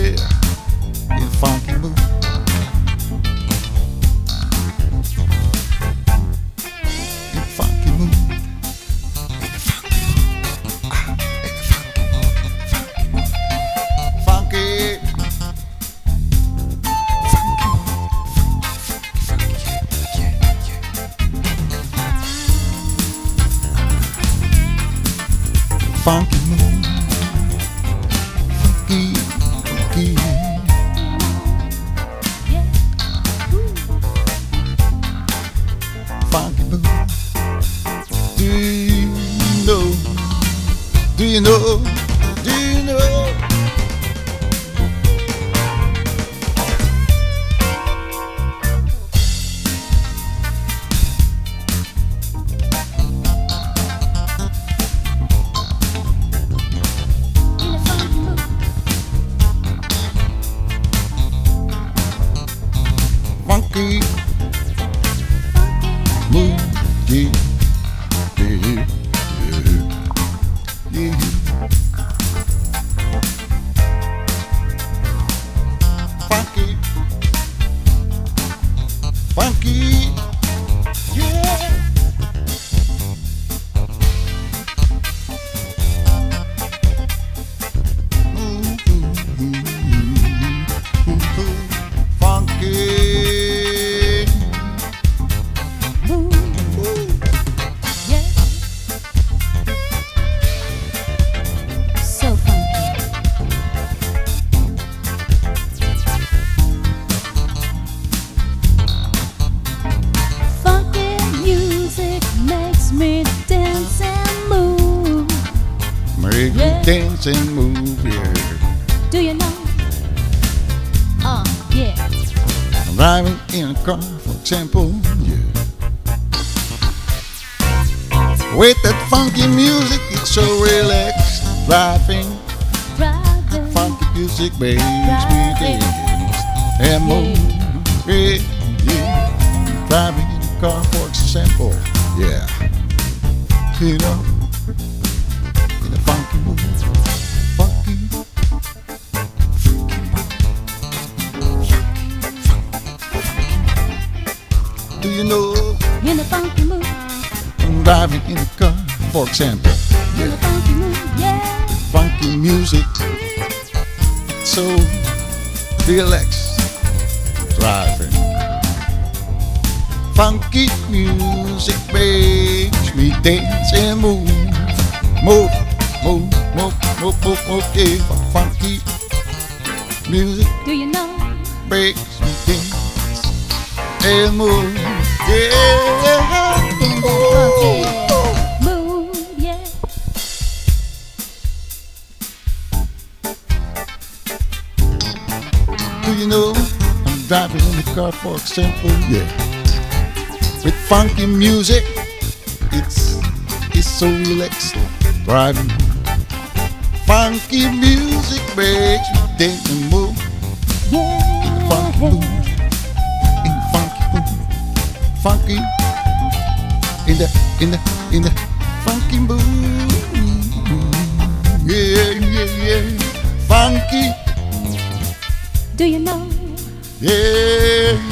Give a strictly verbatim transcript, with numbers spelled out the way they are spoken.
yeah, in a funky mood. In a funky mood. In a funky mood. Funky. Funky. Funky. Funky. Yeah, yeah, yeah. Funky mood. Funky, boo. Do you know? Do you know? Do you know? Funky, move, yeah, yeah, yeah. Funky, funky, yeah. Make yeah. Dance and move, yeah. Do you know? Oh, yeah. I'm driving in a car, for example, yeah. With that funky music, it's so relaxed. Driving, driving. Funky music makes me dance and move, yeah, yeah. Driving in a car, for example, yeah. You know? Funky mood, funky, funky. Do you know? In a funky mood, I'm driving in a car, for example. Yeah. In a funky mood, yeah. The funky music, so relax, driving. Funky music makes me dance and move, move. Move, move, move, move, move, yeah. Funky music. Do you know? Breaks me dance and move, yeah. Move, yeah. Move, yeah. Do you know? I'm driving in the car, for example, yeah. With funky music, it's it's so relaxing. Driving. Funky music makes you dance and move, yeah. In a funky mood, in a funky mood, funky, in the, in the, in the funky mood, yeah, yeah, yeah, funky. Do you know? Yeah.